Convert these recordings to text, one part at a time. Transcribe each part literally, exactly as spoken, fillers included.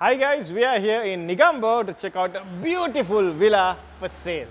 Hi guys, we are here in Negombo to check out a beautiful villa for sale.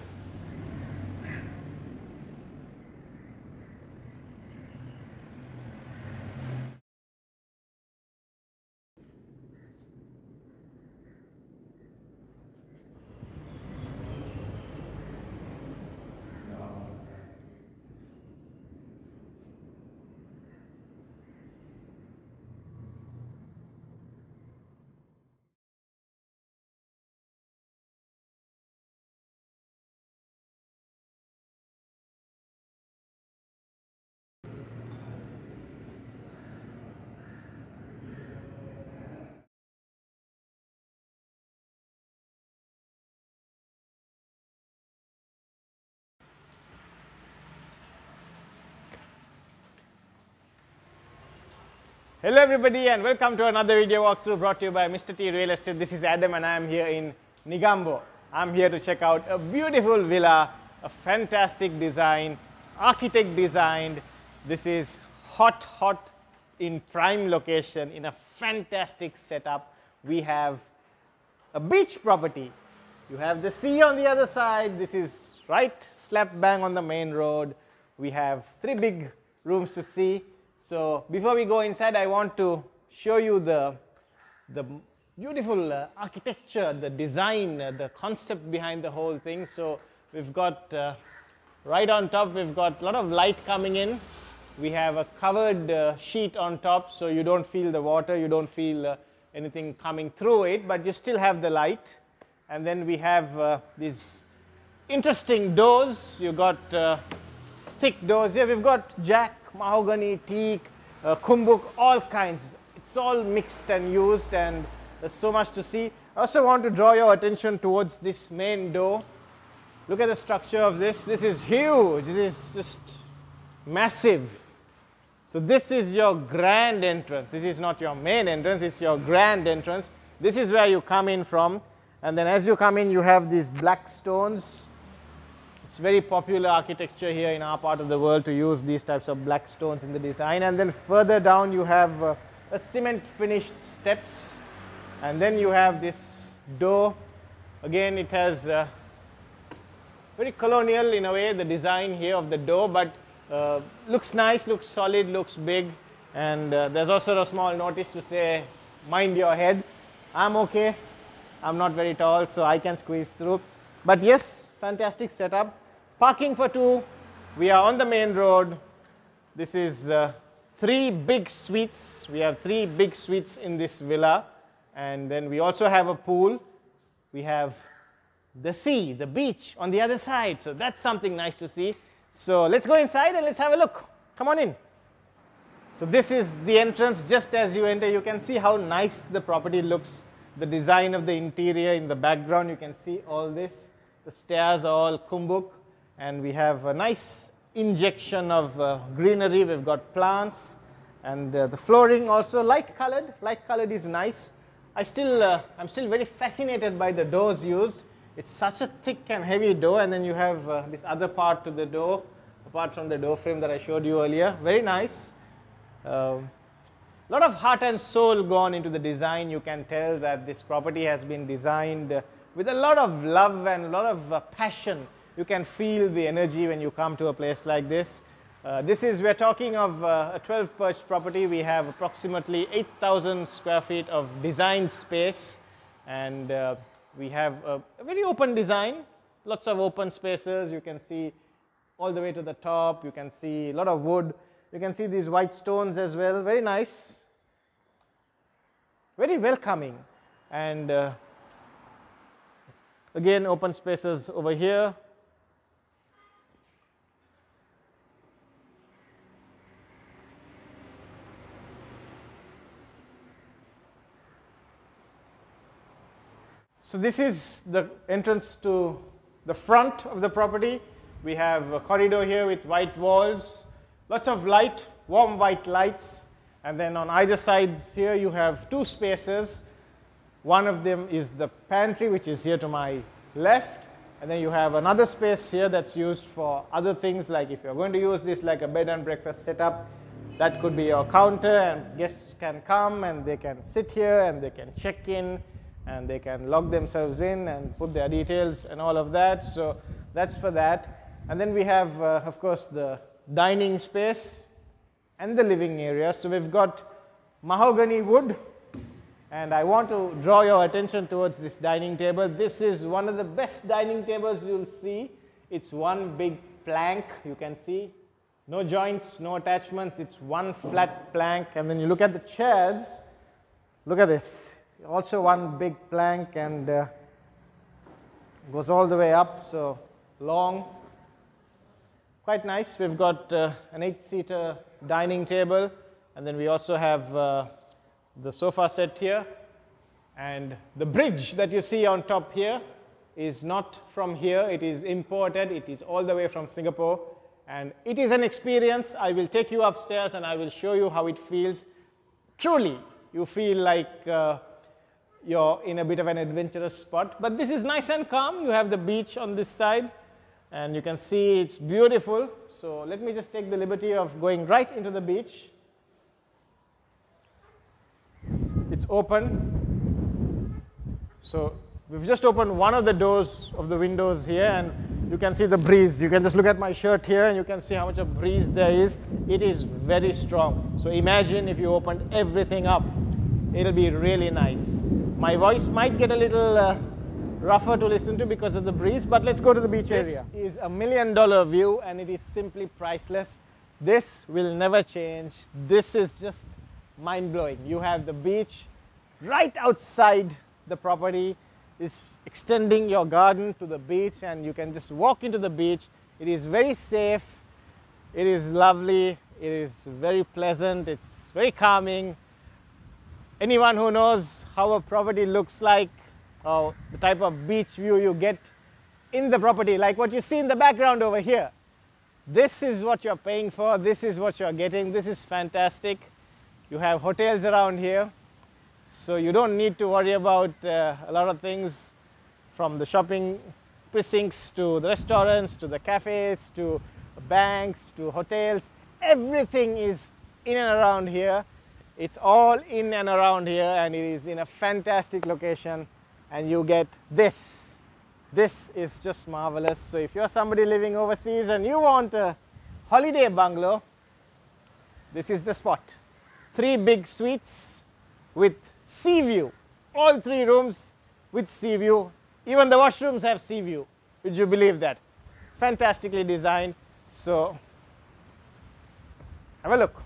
Hello everybody and welcome to another video walkthrough brought to you by Mister T Real Estate. This is Adam and I am here in Negombo. I'm here to check out a beautiful villa, a fantastic design, architect designed. This is hot, hot in prime location in a fantastic setup. We have a beach property. You have the sea on the other side. This is right slap bang on the main road. We have three big rooms to see. So before we go inside, I want to show you the, the beautiful uh, architecture, the design, uh, the concept behind the whole thing. So we've got uh, right on top, we've got a lot of light coming in. We have a covered uh, sheet on top, so you don't feel the water, you don't feel uh, anything coming through it, but you still have the light. And then we have uh, these interesting doors. You've got uh, thick doors here. We've got jack, mahogany, teak, uh, kumbuk, all kinds. It's all mixed and used and there's so much to see. I also want to draw your attention towards this main door. Look at the structure of this. This is huge. This is just massive. So this is your grand entrance. This is not your main entrance. It's your grand entrance. This is where you come in from. And then as you come in, you have these black stones. It's very popular architecture here in our part of the world to use these types of black stones in the design. And then further down you have uh, a cement finished steps, and then you have this door. Again, it has uh, very colonial in a way, the design here of the door, but uh, looks nice, looks solid, looks big. And uh, there's also a small notice to say mind your head. I'm okay, I'm not very tall, so I can squeeze through. But yes, fantastic setup. Parking for two, we are on the main road. This is uh, three big suites. We have three big suites in this villa, and then we also have a pool. We have the sea, the beach on the other side, so that's something nice to see. So let's go inside and let's have a look. Come on in. So this is the entrance. Just as you enter, you can see how nice the property looks, the design of the interior. In the background you can see all this. The stairs are all kumbuk, and we have a nice injection of uh, greenery. We've got plants, and uh, the flooring also light colored. Light colored is nice. I still, uh, I'm still very fascinated by the doors used. It's such a thick and heavy door, and then you have uh, this other part to the door, apart from the door frame that I showed you earlier. Very nice. Uh, lot of heart and soul gone into the design. You can tell that this property has been designed Uh, with a lot of love and a lot of uh, passion. You can feel the energy when you come to a place like this. Uh, this is, we're talking of uh, a twelve perched property. We have approximately eight thousand square feet of design space, and uh, we have a, a very open design, lots of open spaces. You can see all the way to the top. You can see a lot of wood. You can see these white stones as well. Very nice, very welcoming, and uh, again, open spaces over here. So this is the entrance to the front of the property. We have a corridor here with white walls, lots of light, warm white lights. And then on either side here you have two spaces. One of them is the pantry, which is here to my left, and then you have another space here that's used for other things, like if you're going to use this like a bed and breakfast setup, That could be your counter, and guests can come and they can sit here and they can check in and they can log themselves in and put their details and all of that. So that's for that. And then we have, uh, of course, the dining space and the living area. So we've got mahogany wood, and I want to draw your attention towards this dining table. This is one of the best dining tables you'll see. It's one big plank, you can see. No joints, no attachments, it's one flat plank. And then you look at the chairs, look at this, also one big plank, and uh, goes all the way up, so long, quite nice. We've got uh, an eight-seater dining table, and then we also have uh, the sofa set here, and the bridge that you see on top here is not from here, it is imported, it is all the way from Singapore. And it is an experience. I will take you upstairs and I will show you how it feels. Truly, you feel like uh, you're in a bit of an adventurous spot. But this is nice and calm. You have the beach on this side, and you can see it's beautiful. So let me just take the liberty of going right into the beach. It's open. So we've just opened one of the doors of the windows here, and you can see the breeze. You can just look at my shirt here and you can see how much of breeze there is. It is very strong. So imagine if you opened everything up. It'll be really nice. My voice might get a little uh, rougher to listen to because of the breeze, but let's go to the beach area. This is a million dollar view and it is simply priceless. This will never change. This is just mind-blowing. You have the beach right outside the property. Is extending your garden to the beach, and you can just walk into the beach. It is very safe, it is lovely, it is very pleasant, it's very calming. Anyone who knows how a property looks like, or the type of beach view you get in the property, like what you see in the background over here, this is what you're paying for, this is what you're getting, this is fantastic. You have hotels around here. So you don't need to worry about uh, a lot of things, from the shopping precincts to the restaurants to the cafes to the banks to hotels. Everything is in and around here. It's all in and around here, and it is in a fantastic location, and you get this. This is just marvelous. So if you're somebody living overseas and you want a holiday bungalow, this is the spot. Three big suites with sea view, all three rooms with sea view. Even the washrooms have sea view. Would you believe that? Fantastically designed. So have a look.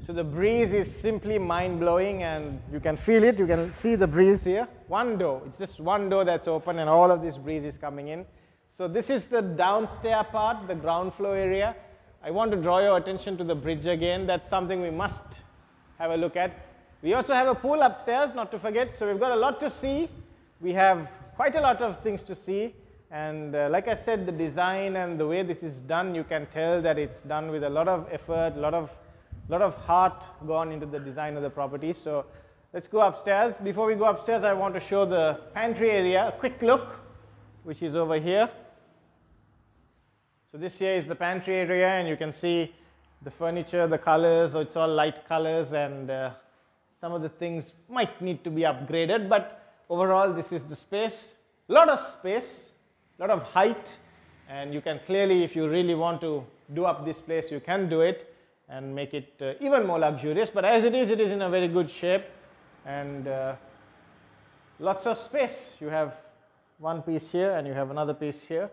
So the breeze is simply mind-blowing, and you can feel it. You can see the breeze here. One door, it's just one door that's open, and all of this breeze is coming in. So this is the downstairs part, the ground floor area. I want to draw your attention to the bridge again. That's something we must have a look at. We also have a pool upstairs, not to forget. So we've got a lot to see. We have quite a lot of things to see, and uh, like I said, the design and the way this is done, you can tell that it's done with a lot of effort, a lot of lot of heart gone into the design of the property. So let's go upstairs. Before we go upstairs, I want to show the pantry area a quick look, which is over here. So this here is the pantry area, and you can see the furniture, the colors, so it's all light colors, and uh, some of the things might need to be upgraded, but overall this is the space. A lot of space, a lot of height, and you can clearly, if you really want to do up this place, you can do it and make it uh, even more luxurious, but as it is, it is in a very good shape, and uh, lots of space. You have one piece here and you have another piece here,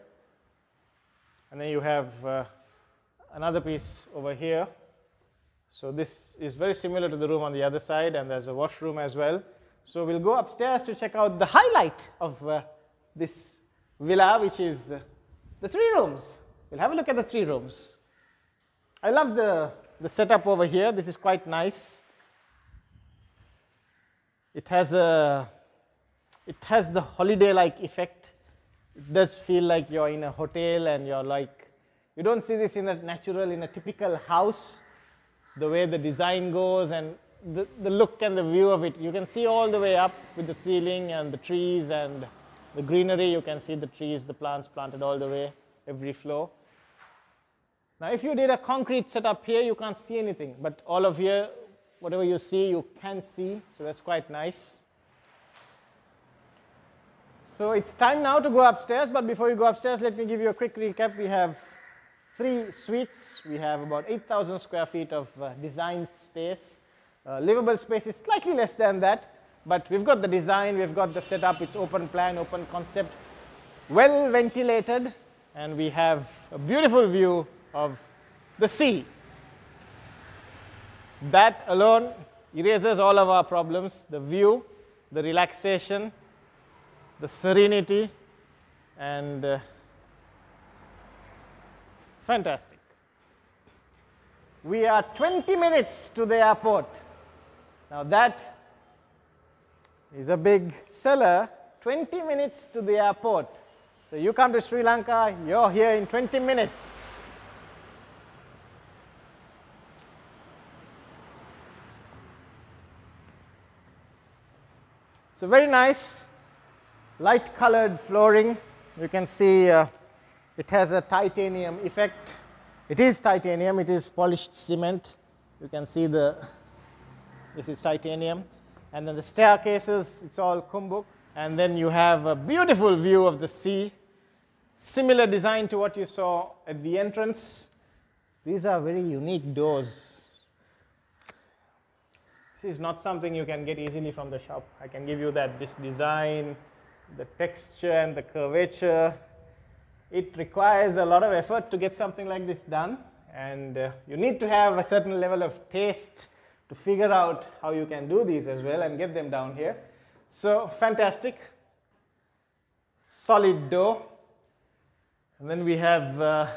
and then you have uh, another piece over here. So this is very similar to the room on the other side, and there's a washroom as well. So we'll go upstairs to check out the highlight of uh, this villa, which is uh, the three rooms. We'll have a look at the three rooms. I love the, the setup over here. This is quite nice. It has a, it has the holiday-like effect. It does feel like you're in a hotel, and you're like, you don't see this in a natural, in a typical house, the way the design goes and the, the look and the view of it. You can see all the way up with the ceiling and the trees and the greenery. You can see the trees, the plants planted all the way, every floor. Now, if you did a concrete setup here, you can't see anything. But all of here, whatever you see, you can see. So that's quite nice. So it's time now to go upstairs. But before you go upstairs, let me give you a quick recap. We have three suites. We have about eight thousand square feet of uh, design space. Uh, livable space is slightly less than that. But we've got the design. We've got the setup. It's open plan, open concept, well ventilated. And we have a beautiful view of the sea. That alone erases all of our problems, the view, the relaxation, the serenity, and uh, fantastic. We are twenty minutes to the airport. Now that is a big seller, twenty minutes to the airport. So you come to Sri Lanka, you're here in twenty minutes. So very nice, light colored flooring. You can see uh, it has a titanium effect. It is titanium, it is polished cement. You can see the, this is titanium. And then the staircases, it's all kumbuk. And then you have a beautiful view of the sea. Similar design to what you saw at the entrance. These are very unique doors. This is not something you can get easily from the shop. I can give you that. This design, the texture and the curvature, it requires a lot of effort to get something like this done. And uh, you need to have a certain level of taste to figure out how you can do these as well and get them down here. So fantastic, solid door. And then we have uh,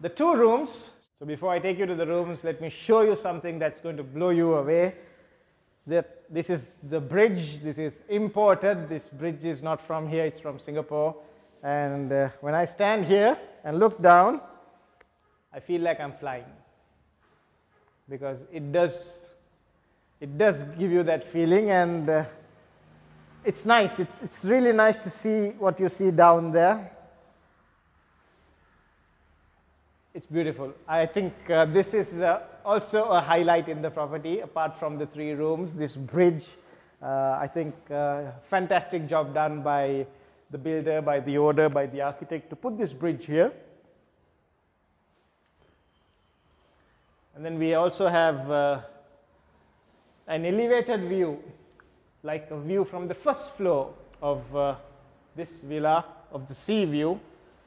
the two rooms. So before I take you to the rooms, let me show you something that's going to blow you away. This is the bridge. This is imported. This bridge is not from here. It's from Singapore. And uh, when I stand here and look down, I feel like I'm flying, because it does, it does give you that feeling, and uh, it's nice. It's, it's really nice to see what you see down there. It's beautiful. I think uh, this is uh, also a highlight in the property, apart from the three rooms, this bridge. Uh, I think uh, fantastic job done by the builder, by the owner, by the architect to put this bridge here. And then we also have uh, an elevated view, like a view from the first floor of uh, this villa, of the sea view.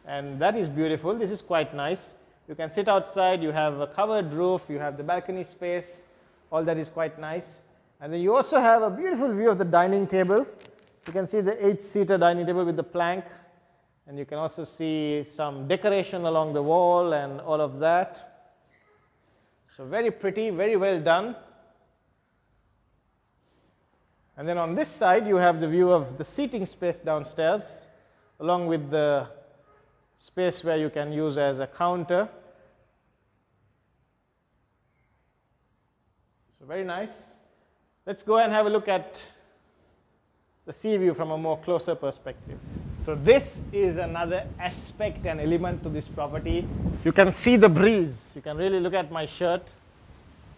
And that is beautiful. This is quite nice. You can sit outside, you have a covered roof, you have the balcony space, all that is quite nice. And then you also have a beautiful view of the dining table. You can see the eight-seater dining table with the plank, and you can also see some decoration along the wall and all of that. So very pretty, very well done. And then on this side you have the view of the seating space downstairs, along with the space where you can use as a counter. So very nice. Let's go and have a look at the sea view from a more closer perspective. So this is another aspect and element to this property. You can see the breeze. You can really look at my shirt.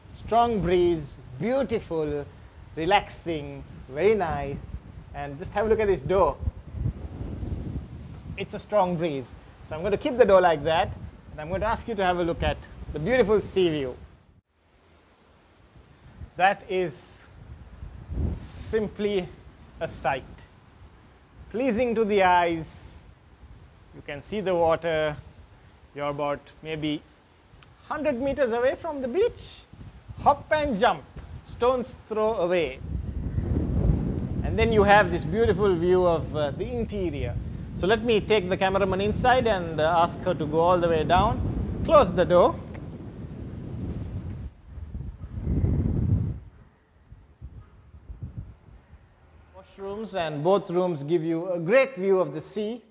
Strong breeze, beautiful, relaxing, very nice. And just have a look at this door. It's a strong breeze. So I'm going to keep the door like that, and I'm going to ask you to have a look at the beautiful sea view. That is simply a sight. Pleasing to the eyes. You can see the water. You're about maybe one hundred meters away from the beach. Hop and jump, stone's throw away. And then you have this beautiful view of uh, the interior. So let me take the cameraman inside and uh, ask her to go all the way down, close the door. Washrooms, and both rooms give you a great view of the sea.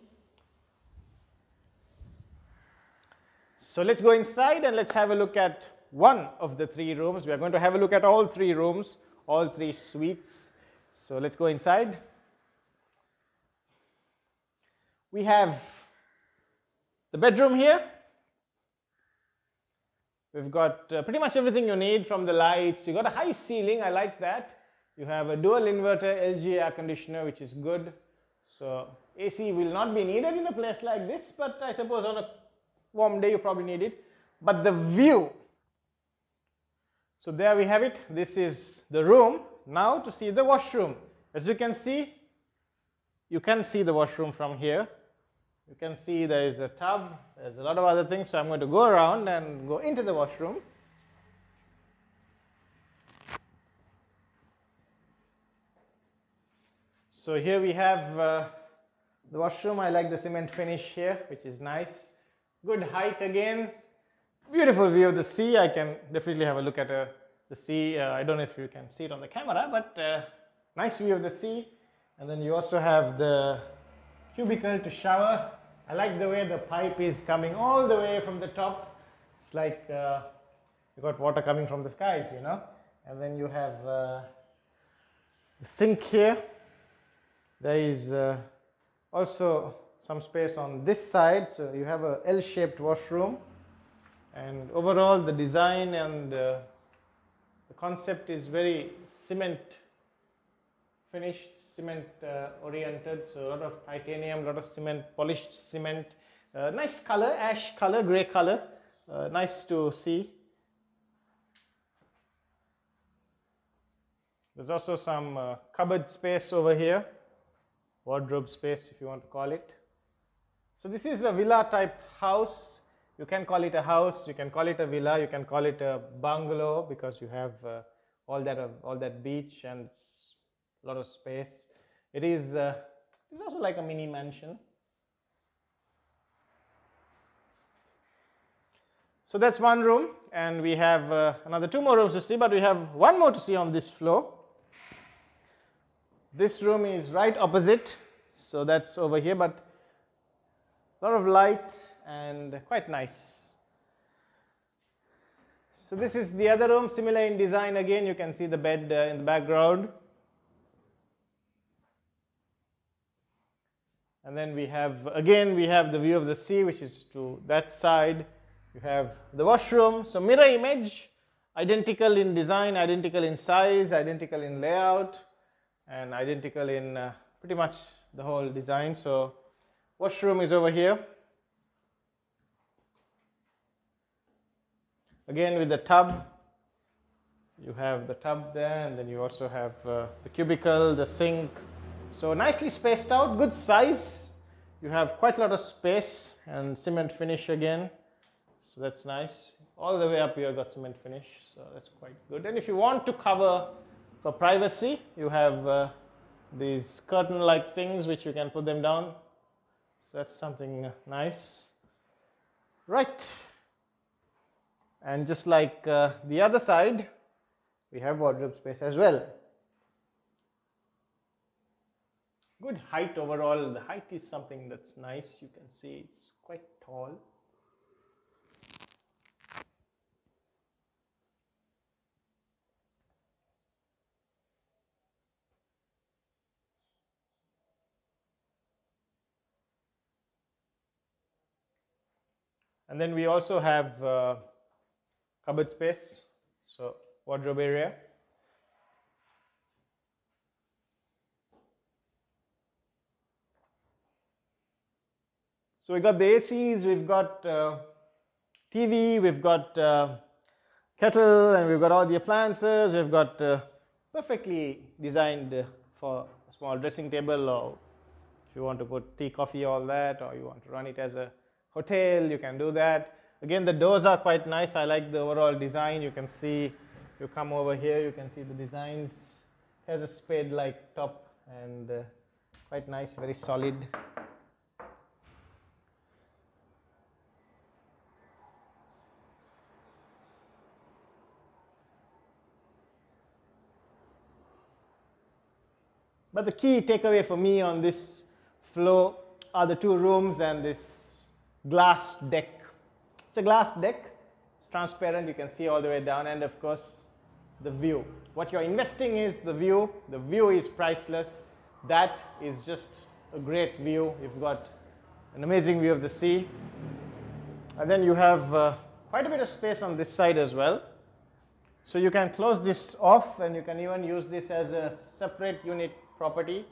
So let's go inside and let's have a look at one of the three rooms. We are going to have a look at all three rooms, all three suites. So let's go inside. We have the bedroom here, We've got uh, pretty much everything you need, from the lights. You've got a high ceiling, I like that. You have a dual inverter L G air conditioner, which is good. So A C will not be needed in a place like this, but I suppose on a warm day you probably need it. But the view. So there we have it. This is the room. Now to see the washroom. As you can see, you can see the washroom from here. You can see there is a tub, there's a lot of other things, so I'm going to go around and go into the washroom. So here we have uh, the washroom. I like the cement finish here, which is nice. Good height again. Beautiful view of the sea. I can definitely have a look at uh, the sea. Uh, I don't know if you can see it on the camera, but uh, nice view of the sea. And then you also have the cubicle to shower. I like the way the pipe is coming all the way from the top. It's like uh, you got water coming from the skies, you know. And then you have uh, the sink here. There is uh, also some space on this side, so you have a L-shaped washroom. And overall, the design and uh, the concept is very cement finished, cement uh, oriented. So a lot of titanium, a lot of cement, polished cement. Uh, nice color, ash color, grey color. Uh, nice to see. There's also some uh, cupboard space over here, wardrobe space if you want to call it. So this is a villa type house. You can call it a house, you can call it a villa, you can call it a bungalow, because you have uh, all that uh, all that beach and a lot of space. It is uh, it's also like a mini mansion. So that's one room, and we have uh, another two more rooms to see, but we have one more to see on this floor. This room is right opposite, so that's over here, but a lot of light and quite nice. So this is the other room, similar in design again. You can see the bed uh, in the background. And then we have, again, we have the view of the sea, which is to that side. You have the washroom. So mirror image, identical in design, identical in size, identical in layout, and identical in uh, pretty much the whole design. So washroom is over here. Again with the tub, you have the tub there, and then you also have uh, the cubicle, the sink. So nicely spaced out, good size. You have quite a lot of space, and cement finish again. So that's nice. All the way up here got cement finish, so that's quite good. And if you want to cover for privacy, you have uh, these curtain-like things which you can put them down. So that's something nice. Right. And just like uh, the other side, we have wardrobe space as well. Good height overall. The height is something that's nice. You can see it's quite tall. And then we also have uh, cupboard space, so wardrobe area. So we got the A Cs, we've got uh, T V, we've got uh, kettle, and we've got all the appliances. We've got uh, perfectly designed uh, for a small dressing table, or if you want to put tea, coffee, all that, or you want to run it as a hotel, you can do that. Again, the doors are quite nice. I like the overall design. You can see, you come over here, you can see the designs. It has a spade-like top, and uh, quite nice, very solid. But the key takeaway for me on this floor are the two rooms and this glass deck. It's a glass deck, it's transparent, you can see all the way down, and of course the view. What you're investing is the view. The view is priceless. That is just a great view. You've got an amazing view of the sea, and then you have uh, quite a bit of space on this side as well. So you can close this off, and you can even use this as a separate unit property.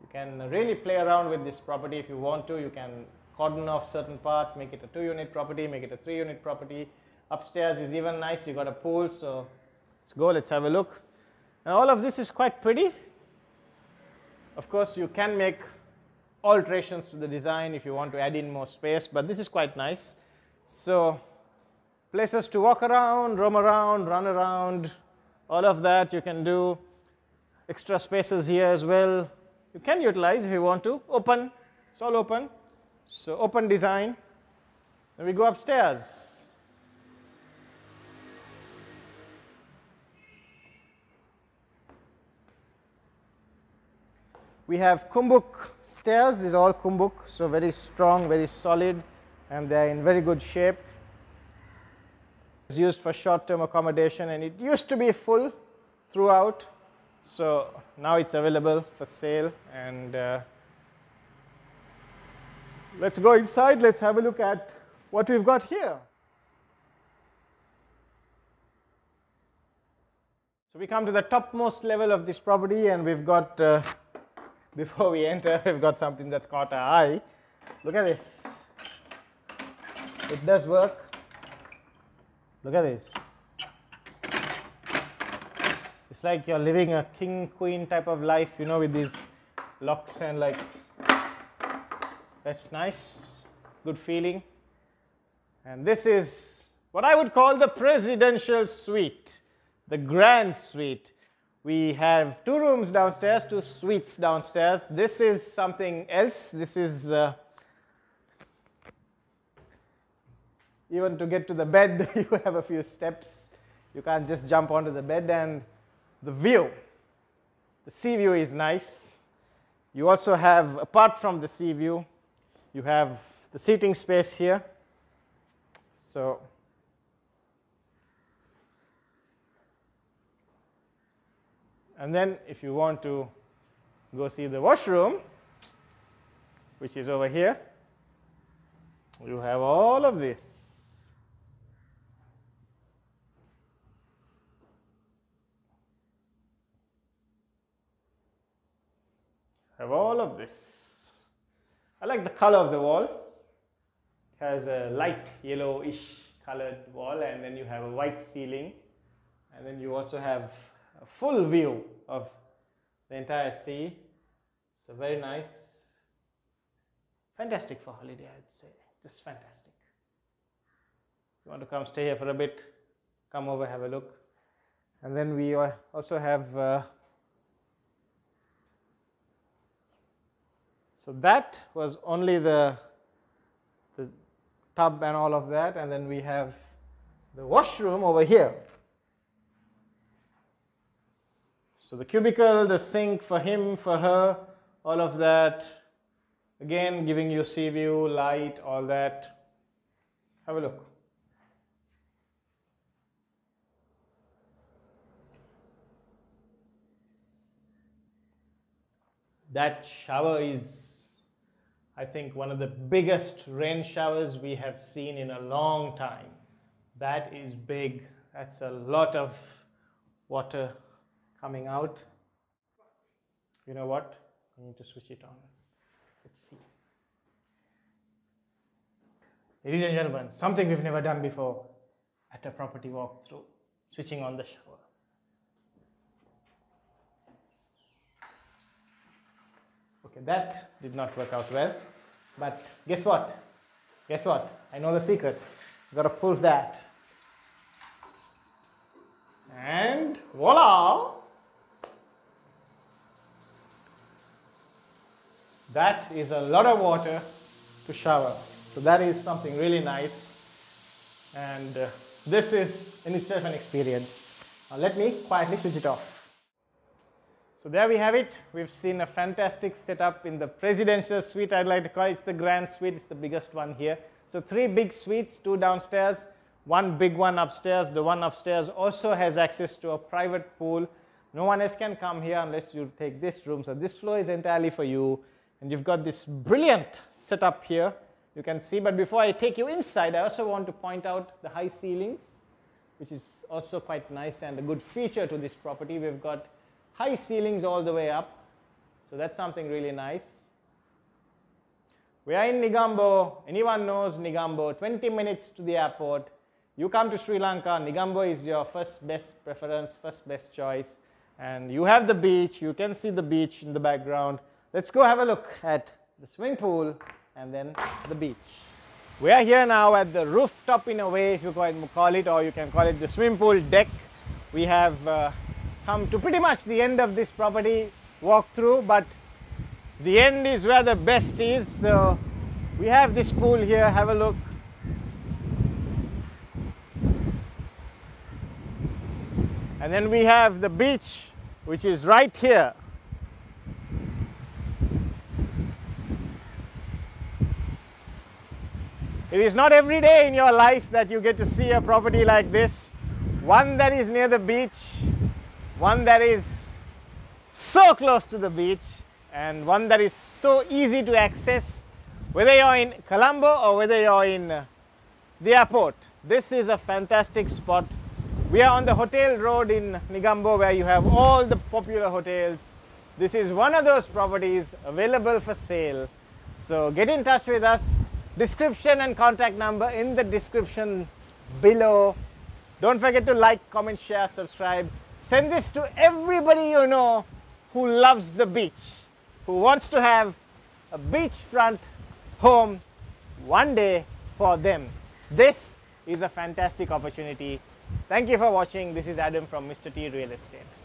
You can really play around with this property if you want to. You can cordon off certain parts, make it a two unit property, make it a three unit property. Upstairs is even nice, you got a pool. So let's go, let's have a look. And all of this is quite pretty. Of course, you can make alterations to the design if you want to add in more space, but this is quite nice. So places to walk around, roam around, run around, all of that you can do. Extra spaces here as well. You can utilize if you want to. Open, it's all open. So open design. Then we go upstairs. We have kumbuk stairs. These are all kumbuk, so very strong, very solid, and they are in very good shape. It's used for short-term accommodation, and it used to be full throughout, so now it's available for sale. And uh, let's go inside, let's have a look at what we've got here. So we come to the topmost level of this property, and we've got uh, before we enter, we've got something that's caught our eye. Look at this. It does work. Look at this. It's like you're living a king, queen type of life, you know, with these locks and like, that's nice, good feeling. And this is what I would call the presidential suite, the grand suite. We have two rooms downstairs, two suites downstairs. This is something else. This is, uh, even to get to the bed, you have a few steps. You can't just jump onto the bed. And the view, the sea view is nice. You also have, apart from the sea view, you have the seating space here. So and then if you want to go see the washroom, which is over here, you have all of this. Have all of this. I like the color of the wall. It has a light yellowish colored wall, and then you have a white ceiling, and then you also have a full view of the entire sea. So very nice, fantastic for holiday, I'd say, just fantastic. If you want to come stay here for a bit, come over, have a look. And then we also have uh, so that was only the the tub and all of that, and then we have the washroom over here. So the cubicle, the sink for him, for her, all of that, again giving you sea view, light, all that. Have a look. That shower is, I think, one of the biggest rain showers we have seen in a long time. That is big. That's a lot of water coming out. You know what? I need to switch it on. Let's see. Ladies and gentlemen, something we've never done before at a property walkthrough, switching on the shower. Okay, that did not work out well, but guess what? Guess what? I know the secret. You've got to pull that. And voila! That is a lot of water to shower. So that is something really nice. And uh, this is in itself an experience. Now let me quietly switch it off. So there we have it. We've seen a fantastic setup in the presidential suite, I'd like to call it. It's the grand suite. It's the biggest one here. So three big suites, two downstairs, one big one upstairs. The one upstairs also has access to a private pool. No one else can come here unless you take this room. So this floor is entirely for you. And you've got this brilliant setup here you can see. But before I take you inside, I also want to point out the high ceilings, which is also quite nice and a good feature to this property. We've got high ceilings all the way up, so that's something really nice. We are in Negombo. Anyone knows Negombo? twenty minutes to the airport. You come to Sri Lanka, Negombo is your first best preference, first best choice. And you have the beach, you can see the beach in the background. Let's go have a look at the swimming pool and then the beach. We are here now at the rooftop, in a way, if you can call it, or you can call it the swimming pool deck. We have uh, come to pretty much the end of this property walkthrough, but the end is where the best is. So we have this pool here, have a look. And then we have the beach, which is right here. It is not every day in your life that you get to see a property like this. One that is near the beach, one that is so close to the beach, and one that is so easy to access, whether you're in Colombo or whether you're in the airport. This is a fantastic spot. We are on the hotel road in Negombo, where you have all the popular hotels. This is one of those properties available for sale. So get in touch with us. Description and contact number in the description below. Don't forget to like, comment, share, subscribe. Send this to everybody you know who loves the beach, who wants to have a beachfront home one day for them. This is a fantastic opportunity. Thank you for watching. This is Adam from Mister T Real Estate.